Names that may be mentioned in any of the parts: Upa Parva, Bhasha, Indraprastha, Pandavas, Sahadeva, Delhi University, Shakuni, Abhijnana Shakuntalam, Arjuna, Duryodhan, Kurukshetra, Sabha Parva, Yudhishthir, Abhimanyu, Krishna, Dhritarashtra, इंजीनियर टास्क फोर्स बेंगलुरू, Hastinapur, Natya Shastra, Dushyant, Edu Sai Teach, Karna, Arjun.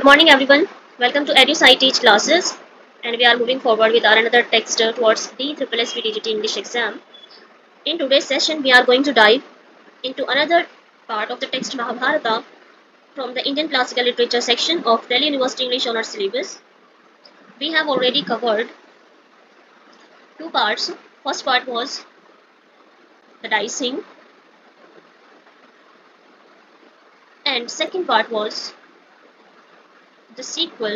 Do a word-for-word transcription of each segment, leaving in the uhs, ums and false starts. Good morning everyone. Welcome to Edu Sai Teach classes, and we are moving forward with our another text towards the D S S S B D G T English exam. In today's session, we are going to dive into another part of the text Mahabharata from the Indian classical literature section of Delhi University English Honors syllabus. We have already covered two parts. First part was the dicing, and second part was the sequel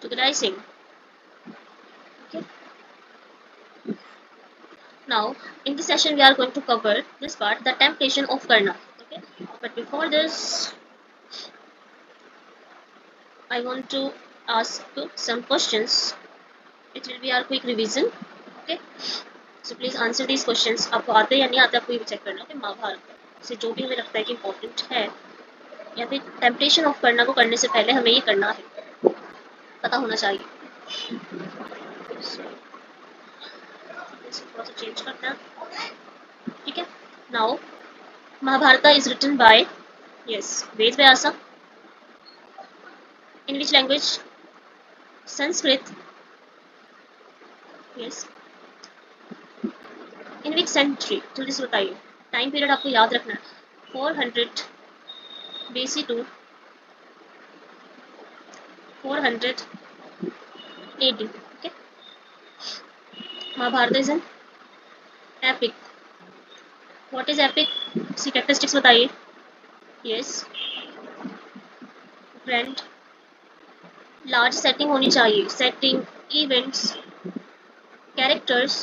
to the dicing. Okay. Now, in this session, we are going to cover this part, the temptation of Karna. Okay. But before this, I want to ask some questions. It will be our quick revision. Okay. So please answer these questions. आपको आते या नहीं आते आपको ये check करना है कि महाभारत से जो भी हमें लगता है कि इम्पोर्टेंट है या फिर टेम्पटेशन ऑफ करना को करने से पहले हमें ये करना है, पता होना चाहिए. चेंज करते हैं, ठीक है. Now Mahabharata is written by yes Vedvyas. In which language? Sanskrit. Yes. In which century? जल्दी से बताइए. टाइम पीरियड आपको याद रखना है. Four hundred B C to four hundred A D. Okay. Mahabharata is an epic. What is epic? इसकी characteristics बताइए. Yes. Grand. Large setting होनी चाहिए. Setting, events, characters.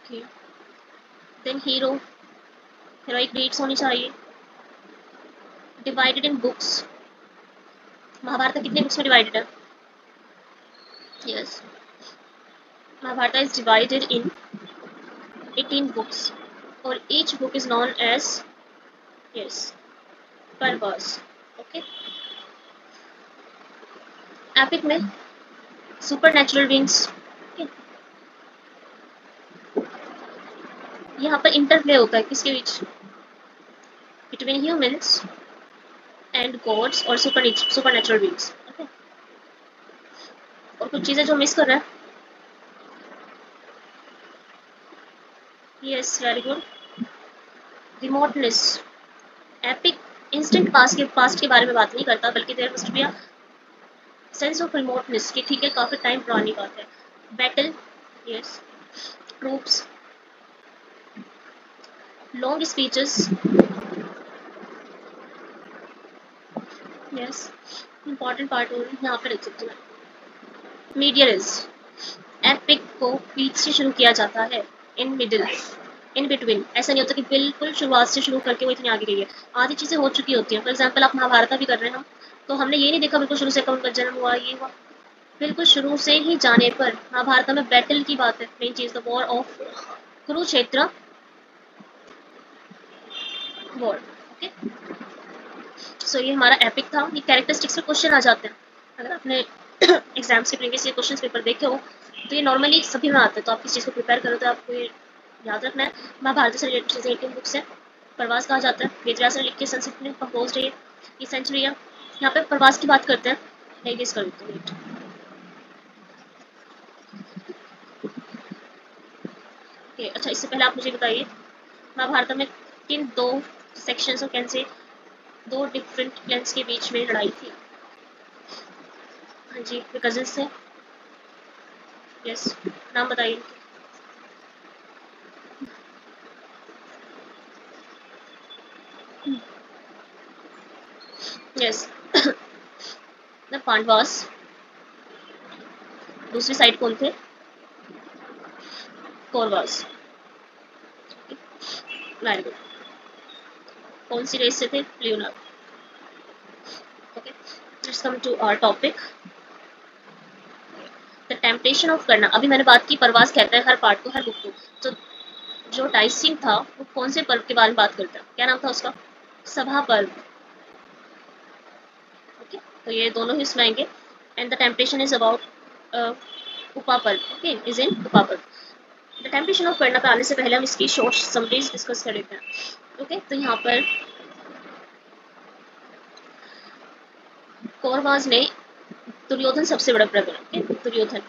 Okay. Then hero. Heroic deeds होनी चाहिए. Divided in books. महाभारत कितने books में divided है? Yes. Mahabharat is divided in eighteen books. और each book is known as yes parvas. Okay. Epic में supernatural beings. Okay. यहाँ पर interplay होता है किसके बीच? Between humans and gods or supernatural beings. Okay. और कुछ चीजें जो मिस कर रहा है. Yes, very good. Remoteness. Epic instant past के past के बारे में बात नहीं करता, बल्कि there must be a sense of remoteness कि ठीक है काफी टाइम पुरानी बात है. Battle. Yes. Troops. Long speeches. Yes, important part और यहाँ पे लिख सकते हैं. Medial is epic को बीच से शुरू किया जाता है. In middle, in between. ऐसा नहीं होता कि बिल्कुल शुरुआत से शुरू करके वो इतनी आगे गई है. आधी चीजें हो चुकी होती हैं. For example, आप महाभारत भी कर रहे हैं तो हमने ये नहीं देखा बिल्कुल शुरू से कब उनका जन्म हुआ, ये हुआ. बिल्कुल शुरू से ही जाने पर महाभारत में बैटल की बात है. मेन चीज the war of Kurukshetra. War. Okay. So ये हमारा एपिक था. ये कैरेक्टरिस्टिक्स पे क्वेश्चन आ जाते हैं. अगर आपने एग्जाम्स के प्रीवियस ईयर क्वेश्चन पेपर देखे हो तो ये नॉर्मली सभी में आते हैं. तो आप इस चीज़ को प्रिपेयर करो तो आपको ये याद रखना है. महाभारत से रिलेटेड चीज़ें एटीन बुक्स हैं. प्रवास कहा जाता है. वेदव्यास ने लिख के संस्कृत में कंपोज है ये सेंचुरी है. यहाँ पे प्रवास की बात करते हैं. रेगिस कर देते हैं. अच्छा, इससे पहले आप मुझे बताइए महाभारत में किन दो सेक्शंस और कैसे दो डिफरेंट क्लैंस के बीच में लड़ाई थी? हाँ जी, वे कजिन्स थे. यस, नाम बताइए. Yes, the Pandavas. दूसरी साइड कौन थे? कौरवास. Very good. कौन सी रेस से थे? प्लूनर. Okay, let's come to our topic, the temptation of Karna. अभी मैंने बात की परवास कहता है हर पार्ट को, हर बुक को. तो जो डाइसिंग था वो कौन से पर्व के बारे में बात करता है? क्या नाम था उसका? सभा पर्व. ओके, तो ये दोनों ही इसमें आएंगे. And the temptation is about उपा पर्व. ओके, इज इन उपा पर्व. द टेम्पटेशन ऑफ करना पे आने से पहले हम इसकी शॉर्ट समरीज डिस्कस कर लेते हैं. ओके, okay, तो यहाँ पर कौरवास ने दुर्योधन सबसे बड़ा प्रॉब्लम है। दुर्योधन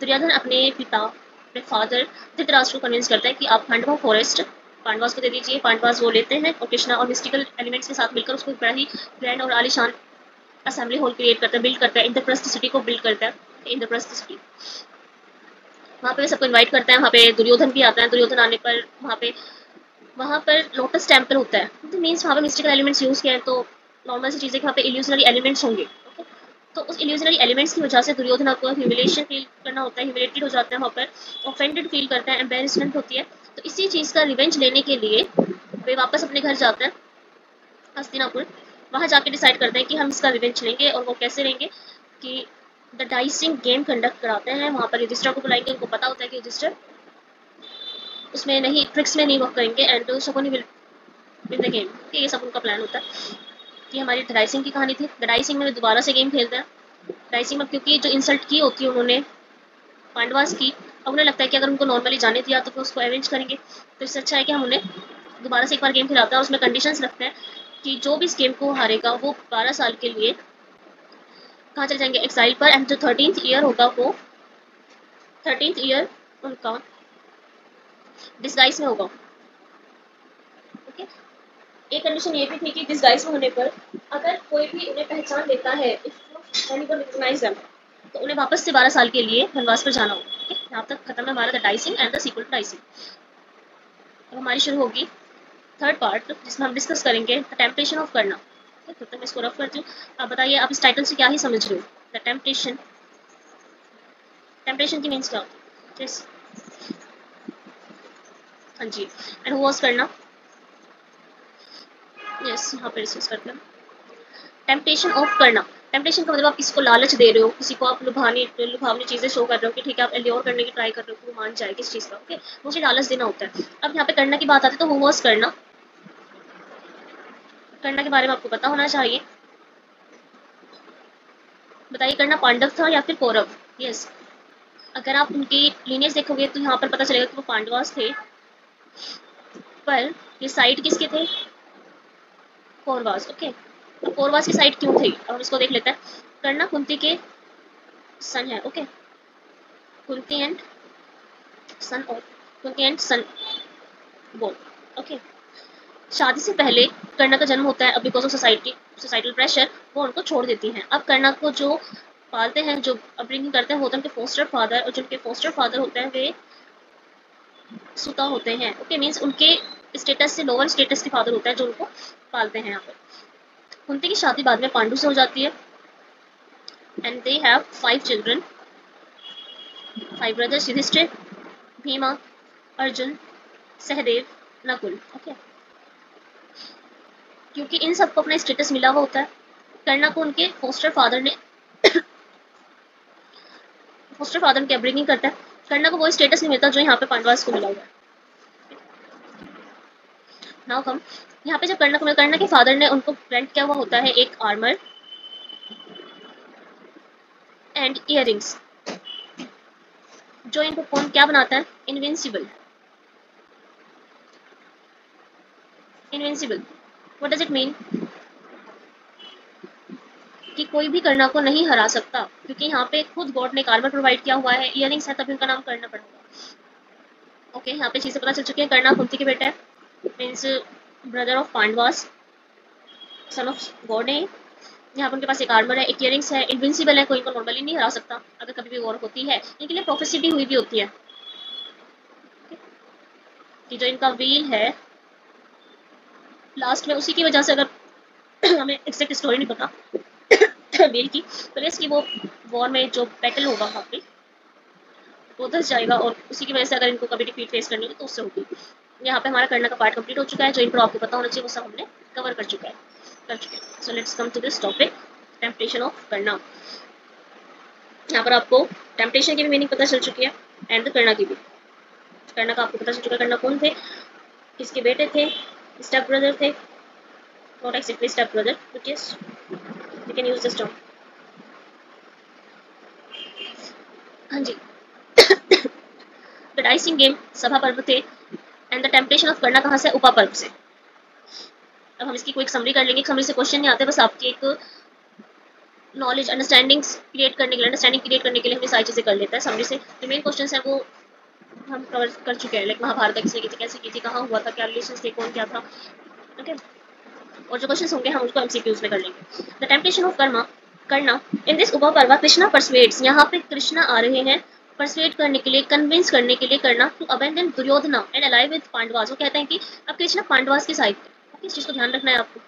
दुर्योधन अपने पिता अपने फादर धृतराष्ट्र को कन्विंस करता है कि आप पांडवा फॉरेस्ट पांडवास को दे दीजिए। पांडवास वो लेते हैं और कृष्णा और मिस्टिकल एलिमेंट्स के साथ मिलकर उसको बड़ा ही ग्रैंड और आलिशान असेंबली हॉल क्रिएट करता है, बिल्ड करता है, इंद्रप्रस्थ सिटी को बिल्ड करता है, इंद्रप्रस्थ सिटी। वहाँ पे सबको इन्वाइट करता है, वहाँ पे दुर्योधन भी आता है। दुर्योधन आने पर वहाँ पे वहाँ पर लोटस टेम्पल होता है, तो मीन्स वहाँ पे मिस्टिकल एलिमेंट्स यूज़ किए हैं, तो नॉर्मल सी चीज़ें वहाँ पे इल्यूजनरी एलिमेंट्स होंगे। ओके, तो उस इल्यूजनरी एलिमेंट्स की वजह से दुर्योधन आपको ह्यूमिलेशन फील करना होता है, ह्यूमिलेटेड हो जाता है, वहाँ पर ऑफेंडेड फील करता है, एम्बेरसमेंट होती है। तो इसी चीज़ का रिवेंज लेने के लिए वे वापस अपने घर जाते हैं हस्तिनापुर। वहाँ जाके डिसाइड करते हैं कि हम इसका रिवेंज लेंगे, और वो कैसे लेंगे कि द डाइसिंग गेम कंडक्ट कराते हैं। वहाँ पर युधिष्ठिर को बुलाएंगे, उनको पता होता है कि युधिष्ठिर उसमें नहीं ट्रिक्स में नहीं वर्क करेंगे, and Shakuni will win the game. ये सब उनका प्लान होता है कि हमारी द डाइसिंग की कहानी थी। द डाइसिंग में दोबारा से गेम खेलता है। डाइसिंग में क्योंकि जो इंसल्ट की होती है उन्होंने पांडवास की, अब उन्हें लगता है कि अगर उनको नॉर्मली जाने दिया तो फिर उसको अरेंज करेंगे, तो इससे अच्छा है कि हम उन्हें दोबारा से एक बार गेम खिलाते हैं। और उसमें कंडीशंस लगते हैं कि जो भी इस गेम को हारेगा वो बारह साल के लिए कहाँ चले जाएंगे, एक्साइल पर। एंड जो थर्टीन ईयर होगा वो थर्टीन ईयर उनका डिस्गाइज में होगा। ओके, एक कंडीशन ये भी थी कि डिस्गाइज में होने पर अगर कोई भी उन्हें पहचान लेता है, तो उन्हें वापस से बारह साल के लिए वनवास पर जाना होगा। ओके, यहाँ तक खत्म है हमारा the dicing and the sequel to dicing. अब हमारी शुरू होगी थर्ड पार्ट, जिसमें हम डिस्कस करेंगे द टेम्पटेशन ऑफ करना। तो तब तक मैं इसको रफ करती हूँ। आप बताइए आप इस टाइटल से क्या ही समझ रहे हो, द टेम्पटेशन। टेम्पटेशन की मीन्स क्या होती है? हाँ जी, एंड वॉज करना। यस, यहाँ पर डिस्कस करते हैं टेम्पटेशन ऑफ करना। टेम्पटेशन का मतलब आप किसी को लालच दे रहे हो, किसी को आप लुभानी लुभावनी चीज़ें शो कर रहे हो कि ठीक है आप एल्योर करने की ट्राई कर रहे हो कि वो मान जाए किस चीज़ का। ओके, मुझे लालच देना होता है। अब यहाँ पे करना की बात आती है, तो वो वॉज करना। करना के बारे में आपको पता होना चाहिए। बताइए करना पांडव था या फिर कौरव? यस, अगर आप उनकी लीनियस देखोगे तो यहाँ पर पता चलेगा कि वो पांडवास थे, पर ये साइड किसके थे? कौरवास। ओके, तो कौरवास की साइड क्यों थी और इसको देख लेते हैं। करना कुंती के सन है। ओके, कुंती एंड सन और कुंती एंड सन बोल। ओके, शादी से पहले कर्णा का जन्म होता है। अब because of society societal pressure वो उनको छोड़ देती हैं। अब कर्णा को जो पालते हैं, जो अपब्रिंगिंग करते हैं, वो तो उनके फोस्टर फादर, और जिनके फोस्टर फादर होते हैं वे सुता होते हैं। ओके, मीन्स उनके स्टेटस से लोअर स्टेटस के फादर होते हैं जो उनको पालते हैं। यहाँ पर कुंती की शादी बाद में पांडु से हो जाती है, and they have five children, five brothers: Yudhishthira, Bhima, Arjun, Sahadev, Nakul. Okay, क्योंकि इन सबको अपना स्टेटस मिला हुआ होता है। कर्णा को उनके फोस्टर फादर ने फोस्टर फादर की अपब्रिंगिंग करता है। कर्णा को वो स्टेटस नहीं मिलता जो यहाँ पे पांडवास को मिला हुआ है। नाउ कम यहाँ पे जब कर्णा को कर्णा के फादर ने उनको रेंट किया हुआ होता है एक आर्मर एंड इयररिंग्स, जो इनको कौन क्या बनाता है? Invincible. Invincible What does it mean? कि कोई भी कर्णा को नहीं हरा सकता, क्योंकि यहाँ पे खुद गॉड ने आर्मर प्रोवाइड किया हुआ है, इयररिंग्स है, तभी उनका नाम कर्णा पड़ेगा। ओके, यहाँ पे चीजें पता चल चुकी हैं। कर्णा कुंती के बेटा है, means brother of Pandavas, son of god है। यहाँ पे उनके पास एक आर्मर है, एक इयररिंग्स है, इनविंसिबल है, कोई इनको नॉर्मली नहीं हरा सकता। अगर कभी भी वॉर होती है, इनके लिए प्रोफेसी भी हुई भी होती है कि जो इनका व्हील है लास्ट में, उसी की वजह से, अगर हमें एक्जैक्ट स्टोरी नहीं पता वीर की, पर इसकी वो वॉर में जो बैटल होगा वहाँ पे वो धस जाएगा, और उसी की वजह से अगर इनको कभी डिफीट फेस करनी होगी तो उससे होगी। यहाँ पे हमारा करना का पार्ट कंप्लीट हो चुका है। जो इनको आपको पता होना चाहिए वो सब हमने कवर कर चुका है कर चुके हैं। So let's come to this topic, temptation of Karna. यहाँ पर आपको टेम्पटेशन की भी मीनिंग पता चल चुकी है, एंड करना की भी। करना का आपको पता चल चुका है करना कौन थे, किसके बेटे थे, स्टेप ब्रदर थे, not exactly step brother, but yes we can use this term. हाँ जी, द डाइसिंग गेम सभा पर्व थे, एंड द टेम्पटेशन ऑफ करना कहाँ से? उपा पर्व से। अब हम इसकी कोई समरी कर लेंगे। समरी से क्वेश्चन नहीं आते, बस आपकी एक नॉलेज अंडरस्टैंडिंग क्रिएट करने के लिए अंडरस्टैंडिंग क्रिएट करने के लिए हमें सारी चीज़ें कर लेता है समरी से। जो मेन क्वेश्चन है वो हम कवर कर चुके हैं, लाइक महाभारत किसने की थी, कैसे की थी, कहाँ हुआ था, क्या रिलेशन थे, कौन क्या था, ओके। और जो क्वेश्चन होंगे हम उसको एम सी क्यूज में कर लेंगे। द टेम्पटेशन ऑफ कर्मा करना इन दिस उपा पर्वा कृष्णा परसवेड्स, यहाँ पे कृष्णा आ रहे हैं परसवेड करने के लिए, कन्विंस करने के लिए, Karna to abandon Duryodhana and alive with Pandavas. वो कहते हैं कि अब कृष्णा पांडवास के साइड, ओके, इस चीज़ को ध्यान रखना है आपको।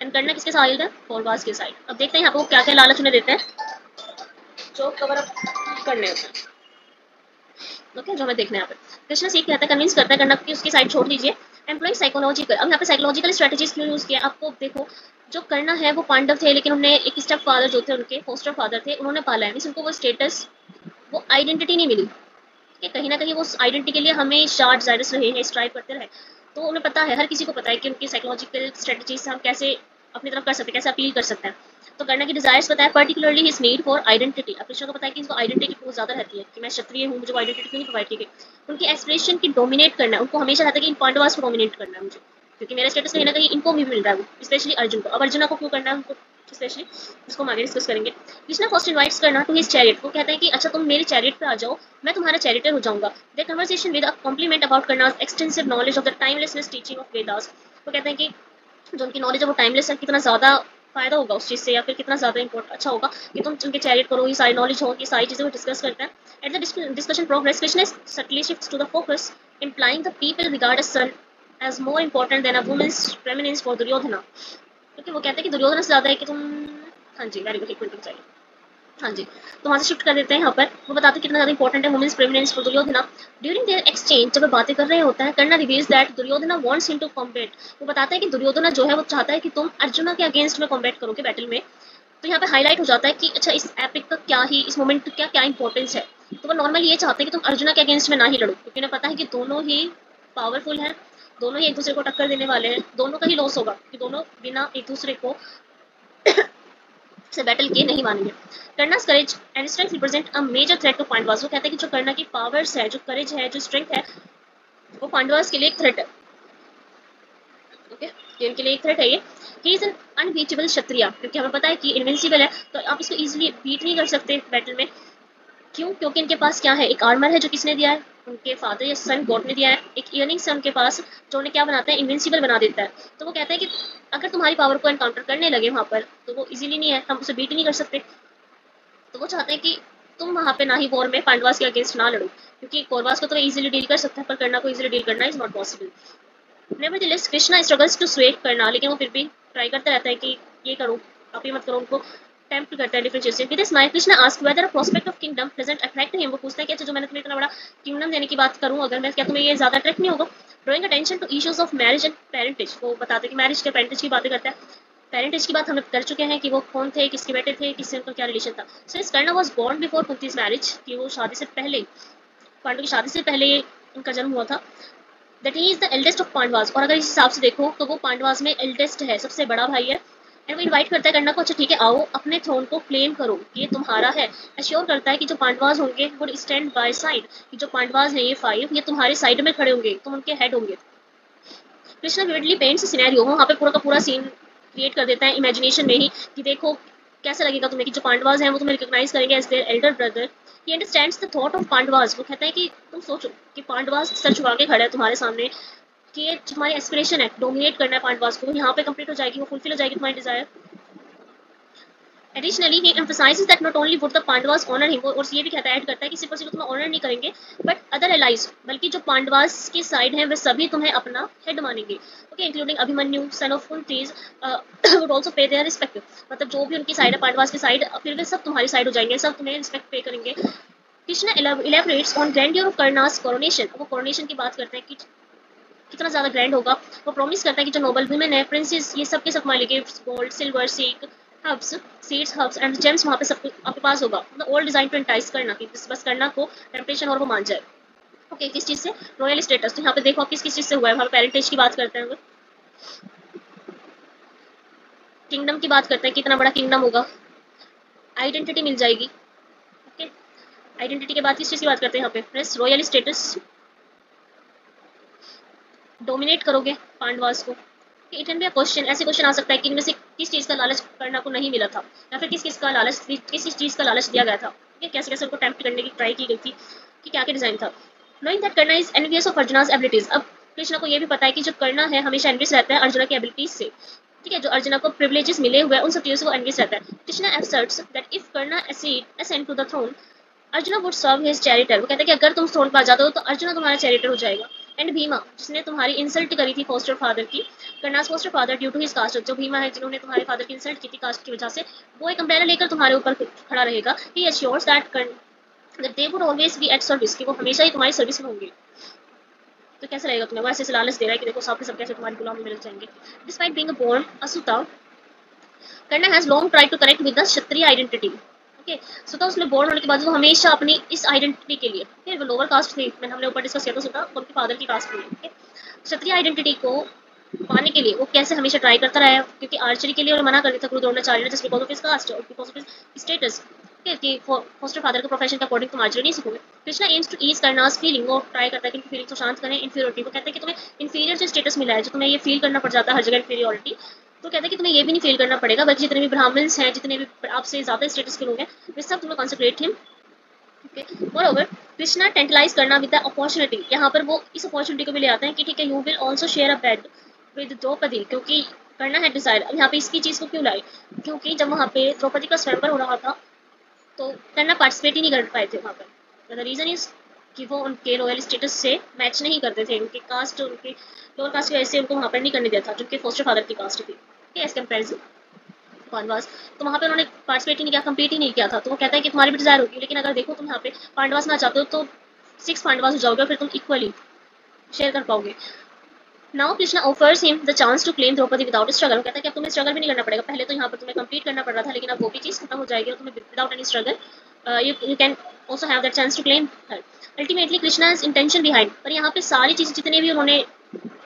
एंड करना किसके साइड है, कौरवास के साइड। अब देखते हैं यहाँ पे वो क्या क्या लालच उन्हें देते हैं जो कवर अप करने होते हैं, ओके, जो हमें देखना है यहाँ पे। कृष्णा से कहता है, कन्विंस करता है करना कि उसकी साइड छोड़ दीजिए। एम्प्लॉय साइकोलॉजिकल, अब यहाँ पे साइकोलॉजिकल स्ट्रेटेजीज क्यों यूज़ किया, आपको देखो जो करना है वो पांडव थे लेकिन उन्हें एक स्टेप फादर जो थे उनके फोस्टर फादर थे उन्होंने पाला है, मीन्स उनको वो स्टेटस वो आइडेंटिटी नहीं मिली, कि कहीं ना कहीं वो उस आइडेंटिटी के लिए हमेशा डिजायरस रहे हैं, स्ट्राइव करते रहे। तो उन्हें पता है, हर किसी को पता है कि उनकी साइकोलॉजिकल स्ट्रेटेजीज से हम कैसे अपनी तरफ कर सकते हैं, कैसे अपील कर सकते हैं। तो करना की डिजायर्स पता है, particularly his need for identity. अब कृष्ण को पता है कि इसको आइडेंटिटी बहुत ज़्यादा रहती है कि मैं क्षत्रिय हूँ, मुझे आइडेंटिटी क्यों नहीं प्रोवाइड की गई। उनकी एस्पिरेशन की डोमिनेट करना है, उनको हमेशा रहता है कि इन पांडवास को डोमिनेट करना है मुझे, क्योंकि मेरा स्टेटस कहीं ना कहीं इनको भी मिल रहा है, वो स्पेशली अर्जुन को। अब अर्जुन को क्यों करना है उनको स्पेशली, उसको हम आगे डिस्कस करेंगे। Krishna first invites Karna to his chariot, वो कहते हैं कि अच्छा तुम मेरे चैरिट पे आ जाओ, मैं तुम्हारा चैरिटर हो जाऊंगा। The conversation with a compliment about Karna's extensive knowledge of the timelessness teaching of Vedas. वो कहते हैं कि जो उनकी नॉलेज है वो टाइमलेस है, कितना ज़्यादा फायदा होगा उस चीज़ से, या फिर कितना ज़्यादा इंपॉर्ट अच्छा होगा कि तुम उनके चैरिट करो, ये सारी नॉलेज हो, ये सारी चीज़ें वो डिस्कस करते हैं। At the discussion progress Krishna subtly shifts to the focus implying the people regard a son as more important than a women's prominence for Duryodhana. क्योंकि वो कहते हैं कि दुर्योधन से ज़्यादा है कि तुम, हाँ जी वेरी गुड, एक मिनट चाहिए, हाँ जी, तो वहाँ से शिफ्ट कर देते हैं। यहाँ पर वो बताते हैं कितना ज़्यादा इंपॉर्टेंट है women's prominence for Duryodhana. During their exchange, जब वो बातें कर रहे होता है, Karna reveals that Duryodhana wants him to combat. वो बताते हैं कि दुर्योधना जो है वो चाहता है कि तुम अर्जुन के अगेंस्ट में कॉम्बैट करोगे बैटल में। तो यहाँ पे हाईलाइट हो जाता है कि अच्छा इस एपिक का क्या ही, इस मोमेंट का क्या क्या इंपॉर्टेंस है। तो वो नॉर्मली ये चाहते हैं कि तुम अर्जुन के अगेंस्ट में ना ही लड़ो, क्योंकि उन्हें पता है कि दोनों ही पावरफुल हैं, दोनों ही एक दूसरे को टक्कर देने वाले हैं, दोनों का ही लॉस होगा कि दोनों बिना एक दूसरे को से बैटल के नहीं मानेंगे। Karna's courage and strength represent a major threat to Pandavas. वो कहते हैं कि जो कर्णा की पावर्स है, जो करेज है, जो स्ट्रेंथ है, वो पांडवास के लिए एक थ्रेट है, ओके, ये उनके लिए एक थ्रेट है। ये ही इज एन अनबीचेबल क्षत्रिया, क्योंकि हमें पता है कि इनविंसिबल है, तो आप इसको ईजिली बीट नहीं कर सकते बैटल में। क्यों? क्योंकि इनके पास क्या है, एक आर्मर है जो किसने दिया है, उनके फादर या सन गॉड ने दिया है, एक इयरिंग्स है उनके पास जो उन्हें क्या बनाता है, इन्विंसिबल बना देता है। तो वो कहते हैं कि अगर तुम्हारी पावर को एनकाउंटर करने लगे वहाँ पर, तो वो इजीली नहीं है, हम उसे बीट नहीं कर सकते। तो वो चाहते हैं कि तुम वहाँ पे ना ही वॉर में पांडवास के अगेंस्ट ना लड़ो, क्योंकि कौरवास को तो ईजिली डील कर सकता है, पर कर्णा को ईजिली डील करना is not possible. Nevertheless Krishna struggles to sway Karna, लेकिन वो फिर भी ट्राई करता रहता है कि ये करो, आप ये मत करो, उनको टेम्प्ट करता है differentiation. With this my Krishna ask whether a prospect of kingdom present attract him. वो पूछता है कि अच्छा जो मैंने तुम्हें इतना बड़ा किंगडम देने की बात करूं, अगर मैं, क्या तुम्हें ये ज़्यादा अट्रैक्ट नहीं होगा। Drawing attention to issues of marriage and parentage, वो बताते हैं कि मैरिज के पेरेंटेज की बातें करता है। पेरेंटेज की बात हम कर चुके हैं कि वो कौन थे, किसके बेटे थे, किससे उनका क्या रिलेशन था। Since Karna was born before Kunti's marriage, कि वो शादी से पहले, पांडव की शादी से पहले उनका जन्म हुआ था। That he is the eldest of Pandavas, और अगर इस हिसाब से देखो तो वो पांडवास में एल्डेस्ट है, सबसे बड़ा भाई है। एंड वो इन्वाइट करता है करना को, अच्छा ठीक है आओ अपने थ्रोन को क्लेम करो, ये तुम्हारा है। एश्योर करता है कि जो पांडवास होंगे वो स्टैंड बाय साइड, कि जो पांडवास हैं ये फाइव, ये तुम्हारे साइड में खड़े होंगे, तुम उनके हेड होंगे। कृष्णा विविडली पेंट्स सिनेरियो, वहाँ पे पूरा का पूरा सीन क्रिएट कर देता है इमेजिनेशन में ही, कि देखो कैसा लगेगा तुम्हें कि जो पांडवास हैं वो तुम्हें रिकॉग्नाइज करेंगे as their elder brother. He understands the thought of Pandavas, वो कहता है कि तुम सोचो कि पांडवास सर झुका के खड़ा है तुम्हारे सामने, कि ये तुम्हारी एस्पिरेशन है डोमिनेट करना है पांडवास को, यहाँ पे कंप्लीट हो जाएगी, वो फुलफिल हो जाएगी तुम्हारी desire. Additionally he emphasises that not only would the Pandavas honour him, और ये भी कहता है, ऐड करता है कि सिर्फ और सिर्फ तुम्हें ऑनर नहीं करेंगे बट अदर एलाइज, बल्कि जो पांडवास की साइड हैं वे सभी तुम्हें अपना हेड मानेंगे, okay, including Abhimanyu son of Kunti's would also pay their respect. मतलब जो भी उनकी साइड है पांडवास की साइड, फिर वे सब तुम्हारी साइड हो जाएंगे, सब तुम्हें रिस्पेक्ट पे करेंगे। Krishna elaborates on grandeur of Karna's coronation, वो कोरोनेशन की बात करते हैं कि कितना ज़्यादा ग्रैंड होगा। वो प्रॉमिस करता है कि जो नोबल वुमेन है, प्रिंसेस, ये सब के सब हमारे लिए gifts, gold, silver, silk, herbs, seeds, herbs and gems, वहाँ पे सब कुछ आपके पास होगा। मतलब ऑल डिजाइन टू एंटाइज करना, कि बस करना को टेम्पटेशन और वो मान जाए, ओके, किस चीज़ से, रॉयल स्टेटस। तो यहाँ पे देखो किस किस चीज़ से हुआ है, वहाँ पे पेरेंटेज की बात करते हैं, किंगडम की बात करते हैं कि इतना बड़ा किंगडम होगा, आइडेंटिटी मिल जाएगी, ओके। आइडेंटिटी के बाद किस चीज़ की बात करते हैं यहाँ पे, प्लस रॉयल स्टेटस, डोमिनेट करोगे पांडवास को, रिटर्न में क्वेश्चन ऐसे क्वेश्चन आ सकता है कि इनमें से किस चीज़ का लालच करना को नहीं मिला था, या फिर किस किस का लालच किस इस चीज़ का लालच दिया गया था, कैसे कैसे उनको अटेम्प्ट करने की ट्राई की गई थी, कि क्या क्या डिजाइन था। Knowing that Karna is envious of Arjuna's abilities. अब कृष्णा को यह भी पता है कि जो कर्णा है हमेशा एनवियस रहता है अर्जुना की एबिलिटीज से, ठीक है, जो अर्जुना को प्रिविलेजेस मिले हुए हैं उन सब चीज़ों से वो एनवियस रहता है। Krishna asserts that if Karna ascend to the throne Arjuna would serve his charioteer. वो कहता है कि अगर तुम थ्रोन पर आ जाते हो तो अर्जुना तुम्हारा चैरिटर हो जाएगा। एंड भीमा जिसने तुम्हारी इंसल्ट करी थी फोस्टर फादर की, Karna's foster father due to his caste, जो भीमा है जिन्होंने तुम्हारे फादर की इंसल्ट की थी कास्ट की वजह से, वो एक अम्ब्रेला लेकर तुम्हारे ऊपर खड़ा रहेगा। He assures that Karna they would always be at service, कि वो हमेशा ही तुम्हारी सर्विस में होंगे। तो कैसे रहेगा तुम्हें, वो ऐसे लालच दे रहा है कि देखो सब के सब कैसे तुम्हारे गुलाम मिल जाएंगे। डिस्पाइट बीइंग अ बोर्न असुता Karna has long tried to connect with the Kshatriya identity. Okay, सुता उसने बोर्न होने के बाद वो हमेशा अपनी इस आइडेंटिटी के लिए, फिर वो लोअर कास्ट थी, मैंने हमने ऊपर डिस्कस किया था, सुता उनके फादर की कास्ट थी, ठीक है, क्षत्रिय आइडेंटिटी को पाने के लिए वो कैसे हमेशा ट्राई करता रहा है, क्योंकि आर्चरी के लिए और मना कर दिया था गुरु द्रोणाचार्य ने, just because of his caste और बिकॉज ऑफ हिज स्टेटस, कि फोस्टर फादर के प्रोफेशन के अकॉर्डिंग तुम आर्चरी नहीं सीखोगे। Krishna aims to ease Karna's feeling, वो ट्राई करता है कि फीलिंग को शांत करें, इन्फीरियरिटी को कहता है कि तुम्हें इन्फीरियर जो स्टेटस मिला है, जो तुम्हें ये फील करना पड़ जाता है हर जगह इन्फीरियरिटी, तो कहते हैं कि तुम्हें ये भी नहीं फील करना पड़ेगा, बल्कि जितने भी ब्राह्मण्स हैं, जितने भी आपसे ज्यादा स्टेटस के लोग हैं, वे सब तुम्हें concentrate him. Okay, more over Krishna tantalise करना विद द अपॉर्चुनिटी। यहाँ पर वो इस अपॉर्चुनिटी को भी ले आते हैं कि ठीक है, you will also share a bed with Draupadi, क्योंकि करना है डिजायर। अब यहाँ पे इसकी चीज़ को क्यों लाए, क्योंकि जब वहाँ पे द्रौपदी का स्वयंवर हो रहा था तो करना पार्टिसिपेट ही नहीं कर पाए थे वहाँ पर। द रीज़न इज कि वो उनके रॉयल स्टेटस से मैच नहीं करते थे, उनकी कास्ट, उनकी लोअर कास्ट की वजह से उनको वहाँ पर नहीं करने दिया था, जो कि फोस्टर फादर की कास्ट थी, एज कंपेरिजन पांडवास। तो वहाँ पे उन्होंने पार्टिसिपेट ही नहीं किया, कंपीट ही नहीं किया था। तो वो कहता है कि तुम्हारी भी डिजायर होगी, लेकिन अगर देखो तुम यहाँ पे पांडवास ना चाहते हो तो सिक्स पांडवास हो जाओगे, फिर तुम इक्वली शेयर कर पाओगे। Now Krishna offers him the chance to claim Draupadi without struggle. कहता है कि अब तुम्हें स्ट्रगल भी नहीं करना पड़ेगा, पहले तो यहाँ पर तुम्हें कंप्लीट करना पड़ रहा था, लेकिन अब वो भी चीज़ खत्म हो जाएगी और तुम्हें without any struggle you can also have that chance to claim her. Ultimately Krishna is intention behind, पर यहाँ पे सारी चीज़ें जितने भी उन्होंने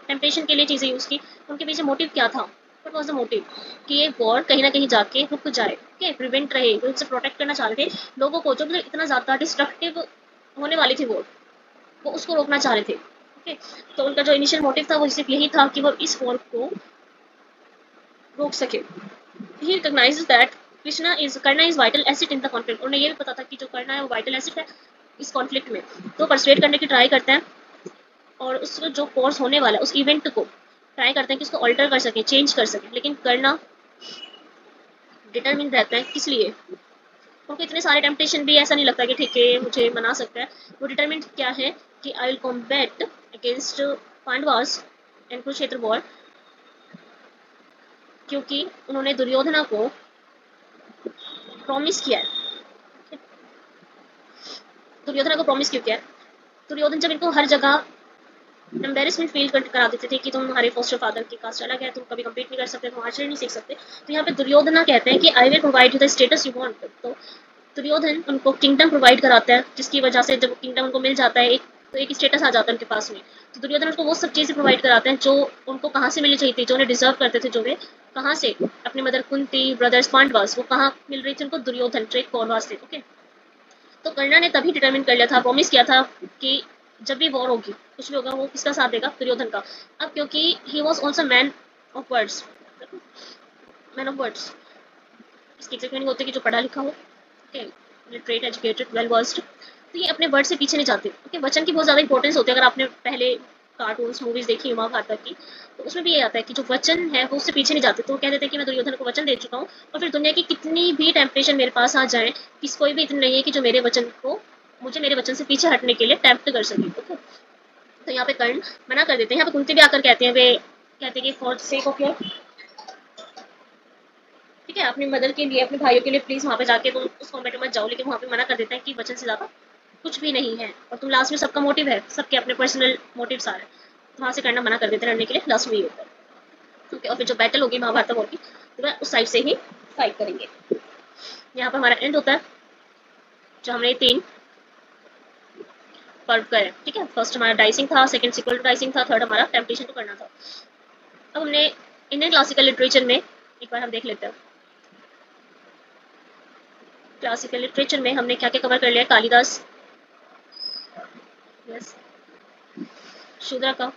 टेम्पटेशन के लिए चीज़ें यूज़ की, उनके पीछे मोटिव क्या था, वट वॉज द मोटिव, कि ये वॉर कहीं ना कहीं जाके रुक जाए, ठीक, प्रिवेंट रहे, उनसे प्रोटेक्ट करना चाहते थे लोगों को, जो मतलब इतना ज़्यादा डिस्ट्रक्टिव होने वाली थी वॉर, वो उसको रोकना चाह रहे थे। ओके, तो उनका जो इनिशियल मोटिव था वो सिर्फ यही था कि वो इस वॉर को रोक सके। He recognizes that Krishna is Karna is vital asset in the conflict. उन्हें ये भी पता था कि जो कर्णा है वो वाइटल एसिड है इस कॉन्फ्लिक्ट में, तो परसुएट करने की ट्राई करते हैं और उसको जो कोर्स होने वाला है उस इवेंट को ट्राई करते हैं कि उसको अल्टर कर सकें, चेंज कर सकें, लेकिन कर्णा डिटरमिन रहता है। किस लिए, क्योंकि इतने सारे टेम्पटेशन भी ऐसा नहीं लगता कि ठीक है मुझे मना सकता है, वो डिटरमिन क्या है कि I will combat against Pandavas and Kurukshetra war, क्योंकि उन्होंने दुर्योधना को प्रॉमिस किया है। दुर्योधन को प्रॉमिस क्यों किया है, दुर्योधन जब इनको हर जगह एम्बेरसमेंट फील करा देते थे कि तुम्हारे फोस्टर फादर की कास्ट अलग है, तुम कभी कंप्लीट नहीं कर सकते, तुम आर्चरी नहीं सीख सकते, तो यहाँ पे दुर्योधन कहते हैं कि I will provide you the status you want. तो दुर्योधन उनको किंगडम प्रोवाइड कराता है, जिसकी वजह से जब किंगडम उनको मिल जाता है एक तो एक स्टेटस आ जाता है उनके पास में। तो दुर्योधन उनको वो सब चीज़ें प्रोवाइड कराते हैं जो उनको कहाँ से मिलनी चाहिए थी, जो उन्हें डिजर्व करते थे, जो वे कहाँ से अपने मदर कुंती ब्रदर्स पांडवास, वो कहाँ मिल रही थी उनको, दुर्योधन जो एक कौरवास थे। ओके, तो कर्णा ने तभी डिटरमिन कर लिया था, प्रॉमिस किया था कि जब भी वॉर होगी कुछ भी होगा वो किसका साथ देगा, दुर्योधन का। अब क्योंकि he was also man of words, man of words इसके एग्जैक्ट मीनिंग होते कि जो पढ़ा लिखा हो, okay, literate educated well versed, तो ये अपने वर्ड से पीछे नहीं जाते। ओके, वचन की बहुत ज़्यादा इंपॉर्टेंस होती है। अगर आपने पहले कार्टून्स मूवीज़ देखी है महाभारत की, तो उसमें भी ये आता है कि जो वचन है वो उससे पीछे नहीं जाते। तो वो कह देते हैं कि मैं दुर्योधन को वचन दे चुका हूँ, और फिर दुनिया की कितनी भी टेम्पटेशन मेरे पास आ जाए, किसी कोई भी इतनी नहीं है कि जो मेरे वचन को मुझे मेरे वचन से पीछे हटने के लिए टेम्प्ट कर सके। ओके, तो यहाँ पे कर्ण मना कर देते हैं। यहाँ पे कुंती भी आकर कहते हैं, वे कहते हैं कि फॉर सेक ऑफ योर, ठीक है, अपनी मदर के लिए, अपने भाइयों के लिए प्लीज़ वहाँ पे जाके तुम उस कॉम्बैट में मत जाओ, लेकिन वहाँ पे मना कर देते हैं कि वचन से ज़्यादा कुछ भी नहीं है, और तुम लास्ट में सबका मोटिव है, सबके अपने पर्सनल मोटिव्स आ रहे हैं, तो वहाँ से करना मना कर देते हैं रहने के लिए, लास्ट में ये होता है। ओके, और फिर जो बैटल होगी महाभारत वॉर की, तो वह उस साइड से ही फाइट करेंगे। यहाँ पर हमारा एंड होता है जो हमने तीन पर्व करे, ठीक है। फर्स्ट हमारा डाइसिंग था, सेकेंड सिक्वल टू डाइसिंग था, थर्ड हमारा टेम्पटेशन को करना था। अब हमने इंडियन क्लासिकल लिटरेचर में एक बार हम देख लेते हैं, क्लासिकल लिटरेचर में हमने क्या क्या कवर कर लिया। Kalidas, yes, Shudraka,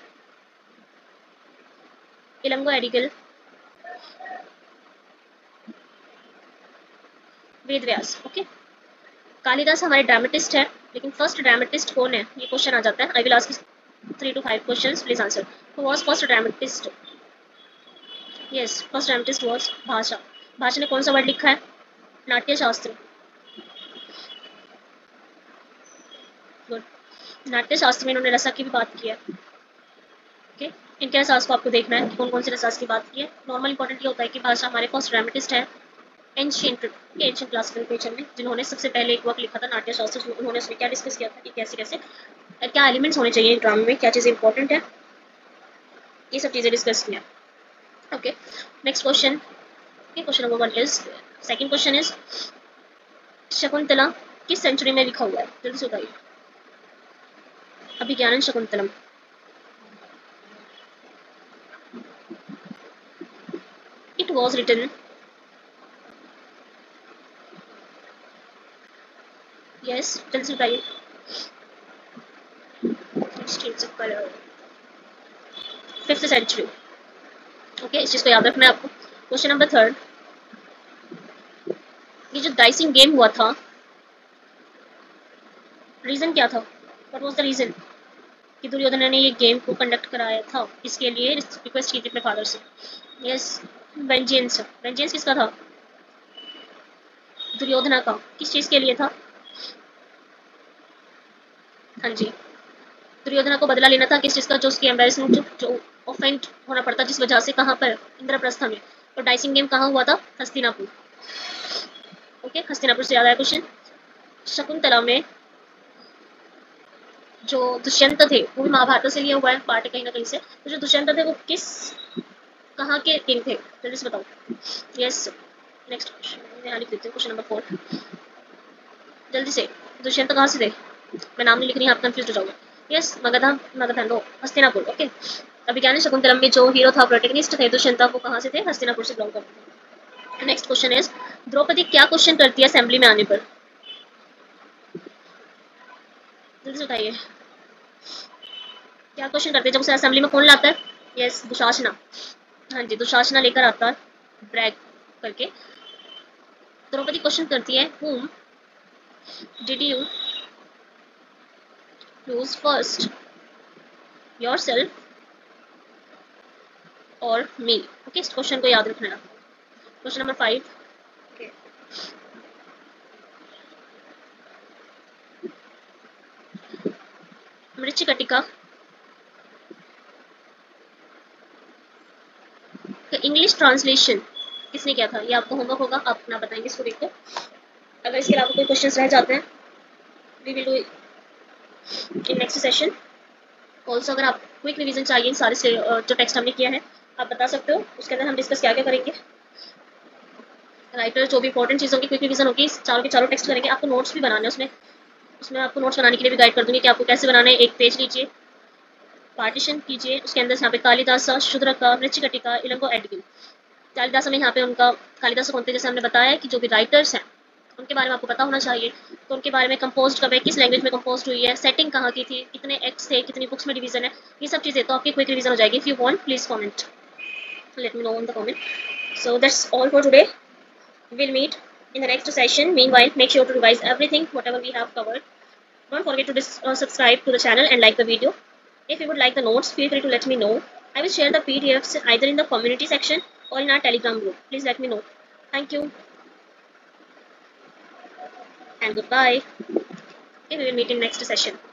Ilango Adigal Vedvyas. Okay, Kalidas हमारे ड्रामेटिस्ट है, लेकिन फर्स्ट ड्रामेटिस्ट कौन है ये क्वेश्चन आ जाता है। I will ask three two five questions, please answer. Who was first dramatist? Yes, first dramatist was Bhasa. Bhasa ने कौन सा वर्ड लिखा है? नाट्य शास्त्र। गुड, नाट्य शास्त्र में इन्होंने रसा की भी बात की है। Okay okay. इनके रसास को आपको देखना है कि कौन कौन से रसास की बात की है। नॉर्मल इंपॉर्टेंट ये होता है कि भाषा हमारे फर्स्ट ड्रामेटिस्ट है एंशियंट के एंशियंट क्लासिकल पेचर में, जिन्होंने सबसे पहले एक वर्क लिखा था नाट्य शास्त्र। उन्होंने उसमें क्या डिस्कस किया था कि कैसे कैसे क्या एलिमेंट्स होने चाहिए ड्रामे में, क्या चीज़ें इंपॉर्टेंट है, ये सब चीज़ें डिस्कस किया। Okay, next question, question number one is, second question is Shakuntala किस सेंचुरी में लिखा हुआ है? जल्दी से बताइए। Abhijnana Shakuntalam. It was written, yes जल्दी से बताइए। Fifth century. ओके, इस चीज़ को याद रखना है आपको। क्वेश्चन नंबर थर्ड, ये जो डाइसिंग गेम हुआ था रीजन क्या था? व्हाट वाज द रीजन कि दुर्योधन ने ये गेम को कंडक्ट कराया था? इसके लिए रिक्वेस्ट की थी अपने फादर से। Yes, vengeance. वेंजेंस किसका था? दुर्योधन का। किस चीज के लिए था? हाँ जी, दुर्योधन को बदला लेना था। किस चीज का? जो उसकी एम्बेरसमेंट, जो, जो ऑफेंड होना पड़ता जिस वजह से, कहाँ पर? इंद्रप्रस्थ में। और डाइसिंग गेम कहाँ हुआ था? हस्तिनापुर। ओके, हस्तिनापुर से याद आया क्वेश्चन। शकुंतला में जो दुष्यंत थे वो भी महाभारत से लिया हुआ है पार्ट कहीं ना कहीं से। तो जो दुष्यंत थे वो किस कहाँ के किंग थे, जल्दी से बताओ। यस, नेक्स्ट क्वेश्चन, यहाँ लिख देते हैं क्वेश्चन नंबर फोर, जल्दी से। दुष्यंत कहाँ से थे? मैं नाम नहीं लिख रही हूँ, आप कन्फ्यूज हो जाओगे। Yes, Magadha, Magadha no, Hastinapur. Okay, Abhijnana Shakuntalam में जो हीरो था, प्रोटेगनिस्ट थे दुष्यंत, वो कहाँ से थे? हस्तिनापुर से बिलोंग करते थे। नेक्स्ट क्वेश्चन इज, द्रौपदी क्या क्वेश्चन करती है असेंबली में आने पर? जल्दी बताइए, क्या क्वेश्चन करते हैं जब उसे असेंबली में कौन लाता है? यस, दुशासना। हाँ जी, दुशासना लेकर आता है ब्रैग करके। द्रौपदी क्वेश्चन करती है, whom did you lose first, yourself और मी? ओके, इस क्वेश्चन को याद रखना है। Question number five, Mrichchhakatika English translation किसने किया था? ये आपको होमवर्क होगा, आप अपना बताएंगे इसको देखकर। अगर इसके अलावा कोई क्वेश्चंस रह जाते हैं we will do in next session also. अगर आप क्विक रिवीजन चाहिए इन सारे से, जो टेक्स्ट हमने किया है आप बता सकते हो, उसके अंदर हम डिस्कस क्या क्या करेंगे। राइटर जो भी इंपॉर्टेंट चीज़ होगी, क्विक रिवीजन होगी, चारों के चारों टेक्स्ट करेंगे। आपको नोट्स भी बनाने हैं उसमें, उसमें आपको नोट्स बनाने के लिए भी गाइड कर दूंगी कि आपको कैसे बनाना है। एक पेज लीजिए, पार्टीशन कीजिए, उसके अंदर यहाँ पे कालिदासा, शूद्रका, मृच्छकटिका, इलंगो एडिकल। कालिदासा में यहाँ पे उनका कालिदासा कौन थे, जैसे हमने बताया कि जो भी राइटर्स हैं उनके बारे में आपको पता होना चाहिए। तो उनके बारे में, कंपोज कब है, किस लैंग्वेज में कंपोज हुई है, सेटिंग कहाँ की थी, कितने एक्स थे, कितनी बुक्स में डिवीजन है, ये सब चीज़ें तो आपकी क्विक रिवीजन हो जाएगी। If you want please comment, let me know in the comment. So that's all for today, will meet in the next session. Meanwhile, make sure to revise everything whatever we have covered. Don't forget to dis uh, subscribe to the channel and like the video. If you would like the notes, feel free to let me know. I will share the P D Fs either in the community section or in our Telegram group. Please let me know. Thank you and goodbye. Okay, we will meet in next session.